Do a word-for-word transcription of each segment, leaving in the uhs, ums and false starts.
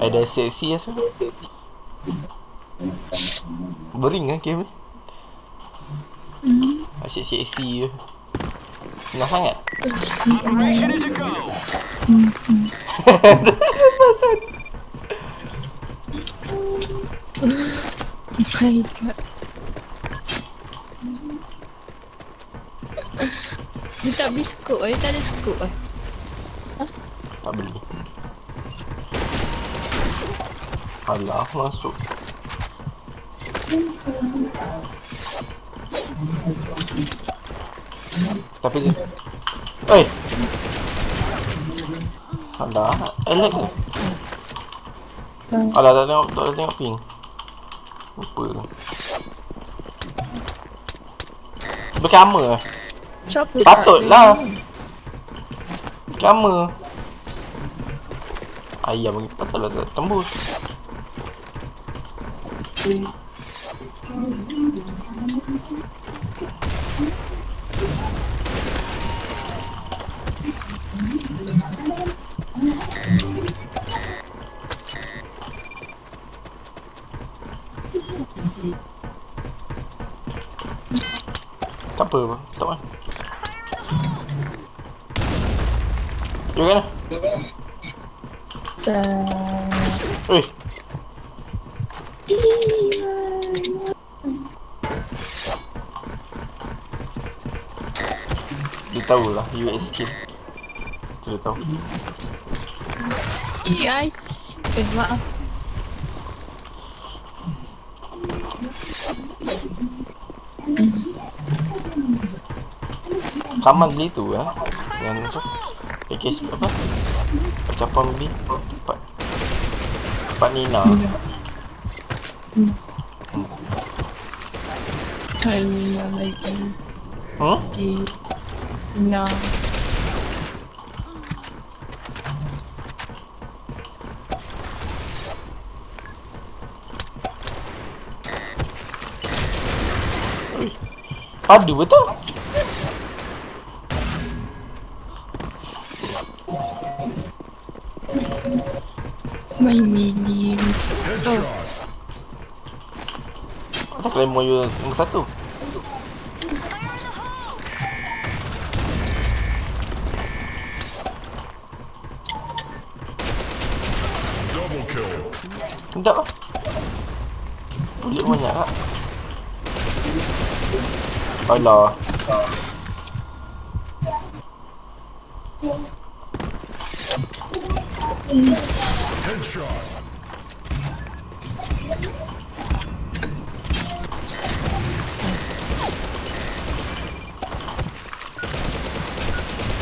Ada sesi ya sih? Bering kan game? Masih sesi ya. Senang sangat. Oh my god. Dia tak beli scope eh, tak ada scope eh. Hah? Tak beli. Alah, masuk. Tapi dia... Oi! Alah, eh lag ni. Alah, tak tengok, tak tengok ping. Lupa tu. Berkamera eh? Patutlah kamera ayam bagi patutlah tak tembus. Tak apa bang, tak apa. Jom kan lah. Dah. Oi. Dia tahulah U S skill. Dia tahu. Guys, eh maaf. Sama beli tu eh. Yang tu package apa? Percapaan beli tempat tempat Nina. Hmm. Hai Nina lagi. Huh? Di Nina. Aduh betul. My mini. Oh. Ada claim moyo nombor satu. Double kill. Entah apa. Boleh banyak tak? Alah. Headshot.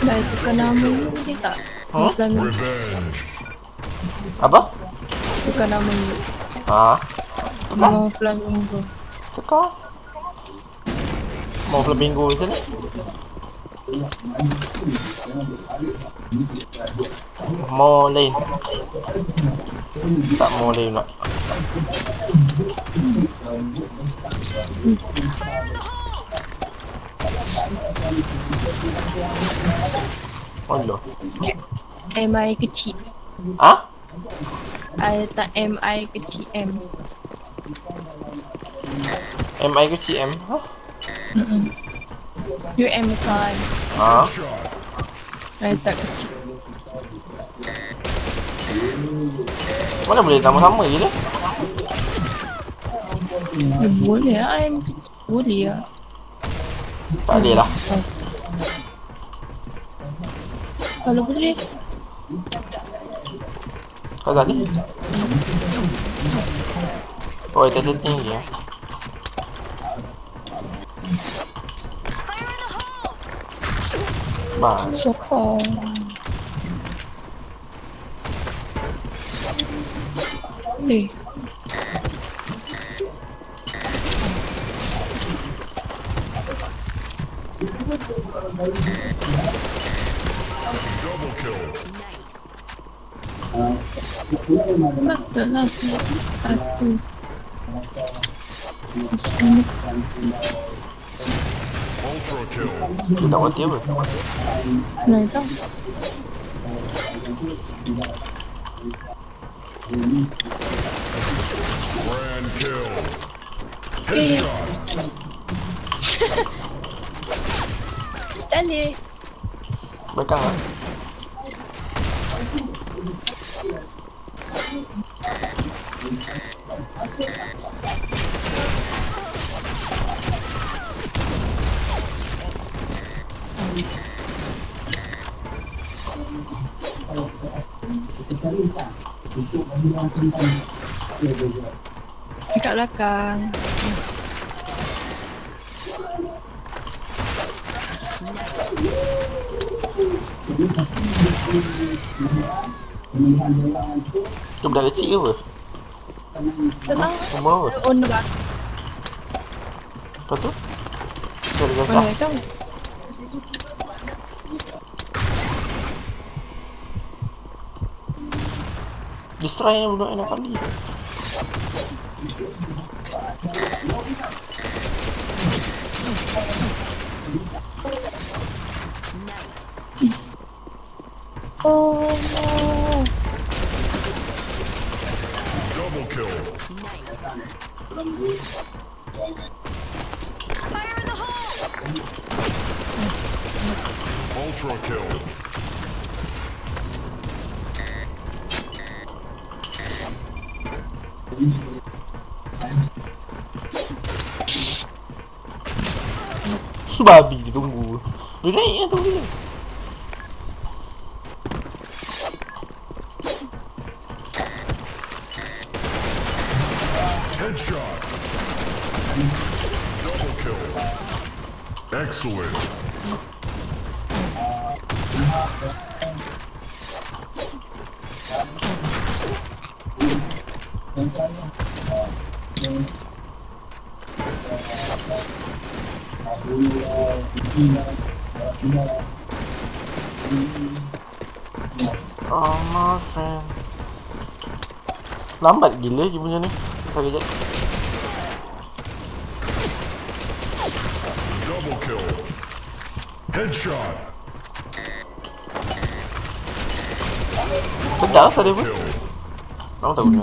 Dah itu kena nama ni boleh tak? Huh? Revenge. Apa? Bukan nama ni. Haa? Nama Flamingo. Tukar? Mau Flamingo macam ni? Mau lain? Tak mau lain nak. Allah. M I kecil. Ha? I tak M I kecil M. M I kecil M? Ha? Mm-mm. You M besar. Haa? Saya tak kecil. Mana boleh sama-sama je lah. Boleh lah, I M kecil. Boleh lah. Tak boleh lah. Kalau boleh. Kau tak ada? Oh, dia tak setting je. Bang. Sokong. Ni. Double kill. Nak tak nasi aku. Ultra kill. Kita buat dia. Nah itu. Grand kill. Headshot. Dali. Bacana. Dekat belakang. Tu budak kecil ke apa? Tenang. Umur apa? Owner lah. Lepas tu? Owner itu. Destroy yang budak anak kali. Oh no. Double kill. Fire in the hole. Ultra kill. Babi ditunggu. Boleh naik lah tunggu dia. Headshot. Double kill. Excellent. Almost eh. Lambat gila je punya ni. Sekejap sekejap. Double kill. Headshot. Sedap asal dia pun. Kamu tak guna.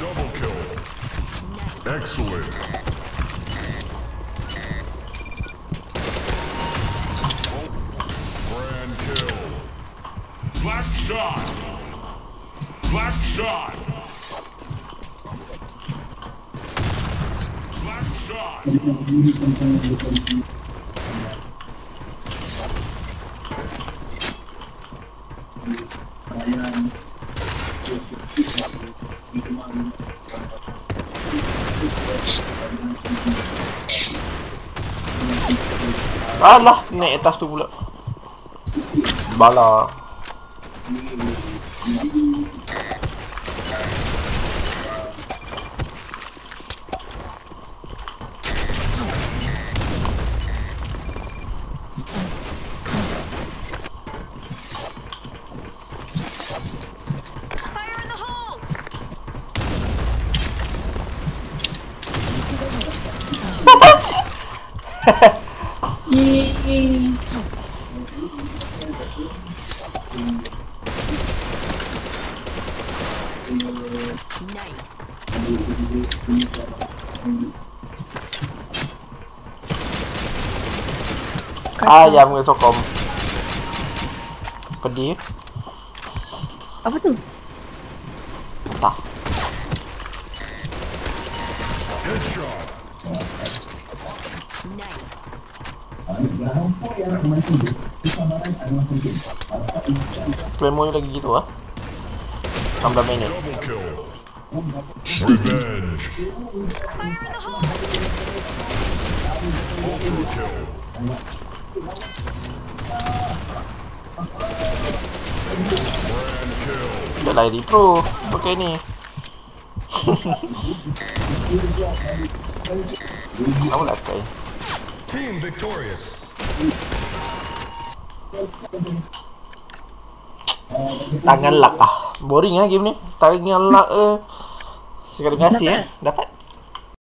Double kill. Excellent. Blackshot! Blackshot! Blackshot! Alah! Naik atas tu pula. Balak. Ayam ke sokom. Pedih. Apa tu? Entah. Headshot. Nice. Claymore lagi gitu ah. enam belas minit. Revenge. Ultra kill. Double kill. Udah lah ini pro, pakai ini. Kamu lah pakai. Team victorious. Tangan lak ah, boring ya game ni. Tangan lak eh. Sekali ngasih ya, dapat.